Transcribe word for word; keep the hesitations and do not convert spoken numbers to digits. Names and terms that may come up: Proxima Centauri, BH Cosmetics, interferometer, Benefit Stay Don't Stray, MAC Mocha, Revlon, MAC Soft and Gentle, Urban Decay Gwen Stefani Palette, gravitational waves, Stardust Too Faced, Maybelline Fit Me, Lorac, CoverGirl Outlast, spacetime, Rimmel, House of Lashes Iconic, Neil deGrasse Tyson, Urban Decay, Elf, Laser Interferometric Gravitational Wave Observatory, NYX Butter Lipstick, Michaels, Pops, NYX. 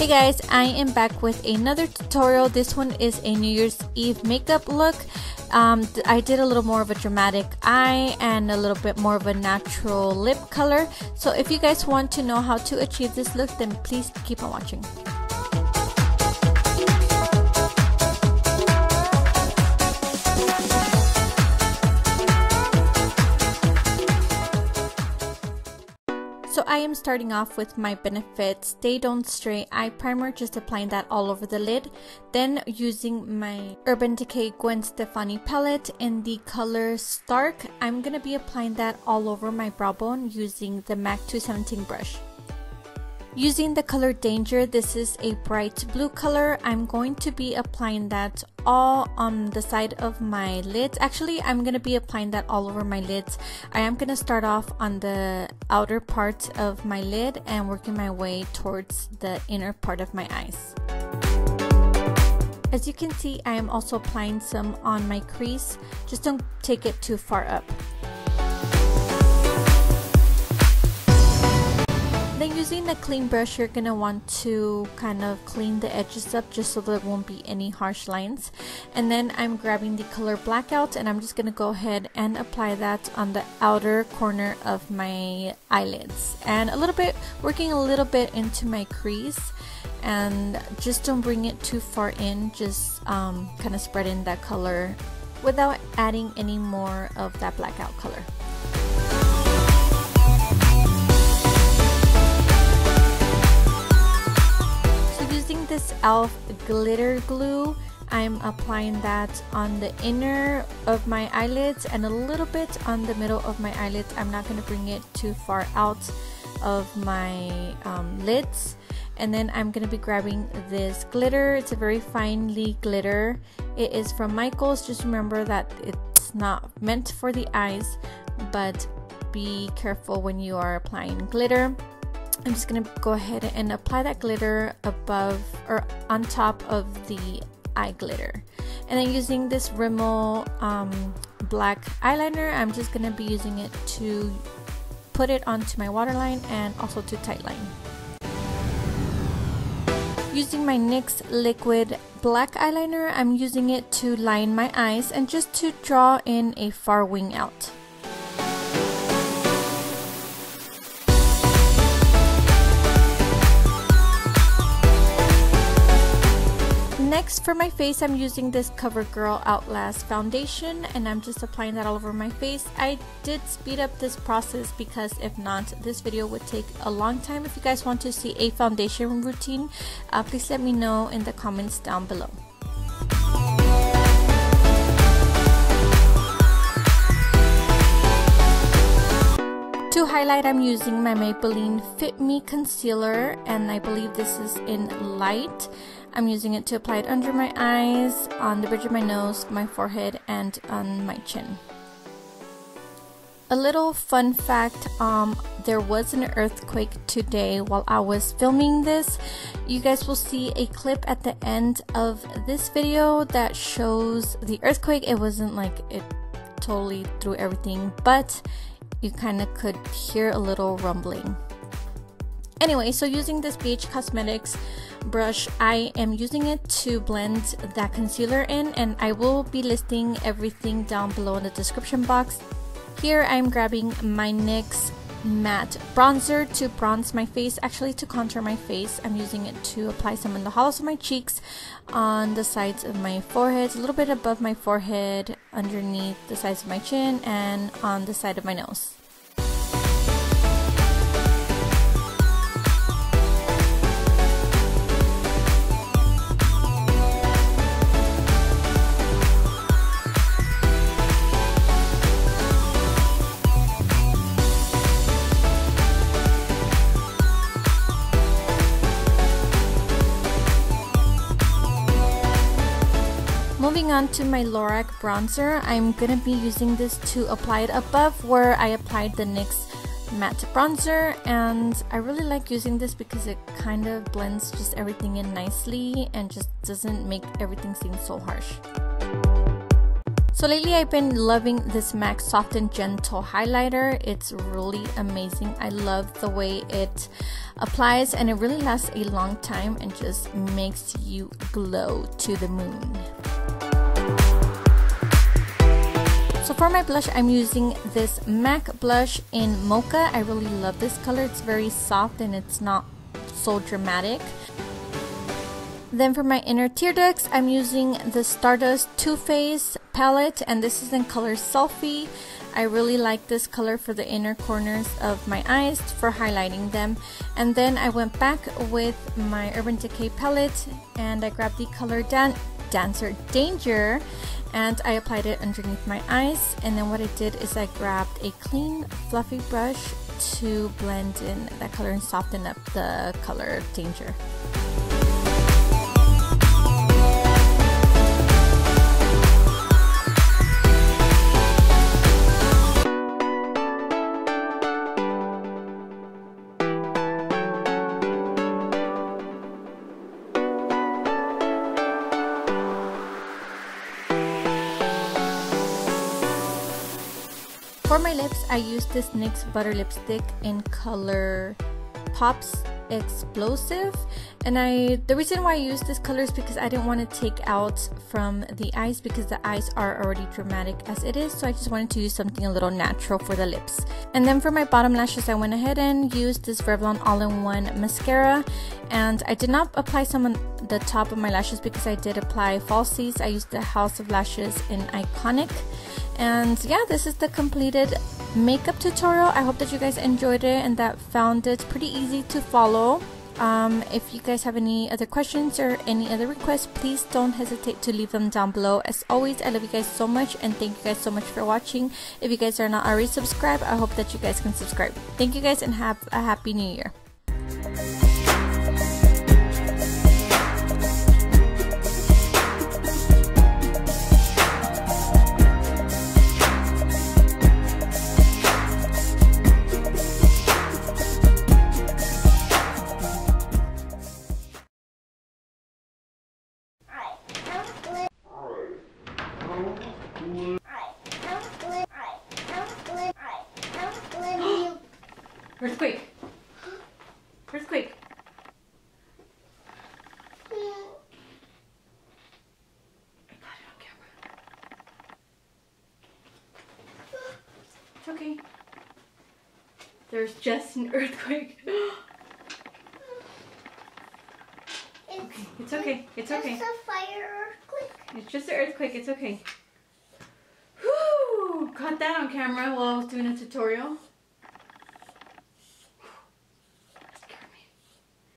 Hey guys, I am back with another tutorial. This one is a New Year's Eve makeup look. Um, I did a little more of a dramatic eye and a little bit more of a natural lip color. So if you guys want to know how to achieve this look, then please keep on watching. So I am starting off with my Benefit Stay Don't Stray Eye Primer, just applying that all over the lid. Then using my Urban Decay Gwen Stefani Palette in the color Stark, I'm going to be applying that all over my brow bone using the MAC two seventeen brush. Using the color Danger, this is a bright blue color. I'm going to be applying that all on the side of my lids. Actually, I'm going to be applying that all over my lids. I am going to start off on the outer part of my lid and working my way towards the inner part of my eyes. As you can see, I am also applying some on my crease. Just don't take it too far up. Then using the clean brush, you're going to want to kind of clean the edges up just so there won't be any harsh lines. And then I'm grabbing the color Blackout and I'm just going to go ahead and apply that on the outer corner of my eyelids. And a little bit, working a little bit into my crease. And just don't bring it too far in, just um, kind of spread in that color without adding any more of that blackout color. This Elf glitter glue, I'm applying that on the inner of my eyelids and a little bit on the middle of my eyelids. I'm not going to bring it too far out of my um, lids. And then I'm going to be grabbing this glitter. It's a very finely glitter. It is from Michaels. Just remember that it's not meant for the eyes, but be careful when you are applying glitter. I'm just going to go ahead and apply that glitter above or on top of the eye glitter. And then using this Rimmel um, black eyeliner, I'm just going to be using it to put it onto my waterline and also to tightline. Using my NYX liquid black eyeliner, I'm using it to line my eyes and just to draw in a far wing out. Next, for my face, I'm using this CoverGirl Outlast foundation and I'm just applying that all over my face. I did speed up this process because if not, this video would take a long time. If you guys want to see a foundation routine, uh, please let me know in the comments down below. To highlight, I'm using my Maybelline Fit Me concealer and I believe this is in Light. I'm using it to apply it under my eyes, on the bridge of my nose, my forehead, and on my chin. A little fun fact, um, there was an earthquake today while I was filming this. You guys will see a clip at the end of this video that shows the earthquake. It wasn't like it totally threw everything, but you kind of could hear a little rumbling. Anyway, so using this B H Cosmetics brush, I am using it to blend that concealer in, and I will be listing everything down below in the description box. Here I'm grabbing my NYX matte bronzer to bronze my face, actually to contour my face. I'm using it to apply some in the hollows of my cheeks, on the sides of my forehead, a little bit above my forehead, underneath the sides of my chin, and on the side of my nose. Moving on to my Lorac bronzer, I'm going to be using this to apply it above where I applied the NYX matte bronzer, and I really like using this because it kind of blends just everything in nicely and just doesn't make everything seem so harsh. So lately I've been loving this MAC Soft and Gentle highlighter. It's really amazing. I love the way it applies and it really lasts a long time and just makes you glow to the moon. So for my blush, I'm using this MAC blush in Mocha. I really love this color. It's very soft and it's not so dramatic. Then for my inner tear ducts, I'm using the Stardust Too Faced palette, and this is in color Selfie. I really like this color for the inner corners of my eyes for highlighting them. And then I went back with my Urban Decay palette and I grabbed the color Dan Dancer Danger and I applied it underneath my eyes. And then what I did is I grabbed a clean fluffy brush to blend in that color and soften up the color Danger. For my lips, I used this NYX Butter Lipstick in color Pops Explosive, and I the reason why I use this color is because I didn't want to take out from the eyes because the eyes are already dramatic as it is, so I just wanted to use something a little natural for the lips. And then for my bottom lashes, I went ahead and used this Revlon all-in-one mascara, and I did not apply some on the top of my lashes because I did apply falsies. I used the House of Lashes in Iconic. And yeah, this is the completed makeup tutorial. I hope that you guys enjoyed it and that found it pretty easy to follow. Um, if you guys have any other questions or any other requests, please don't hesitate to leave them down below. As always, I love you guys so much and thank you guys so much for watching. If you guys are not already subscribed, I hope that you guys can subscribe. Thank you guys and have a happy new year. Earthquake! Earthquake! I got it on camera. It's okay. There's just an earthquake. Okay, it's okay. It's okay. It's a fire earthquake. It's just an earthquake. It's okay. Whew! Caught that on camera while I was doing a tutorial.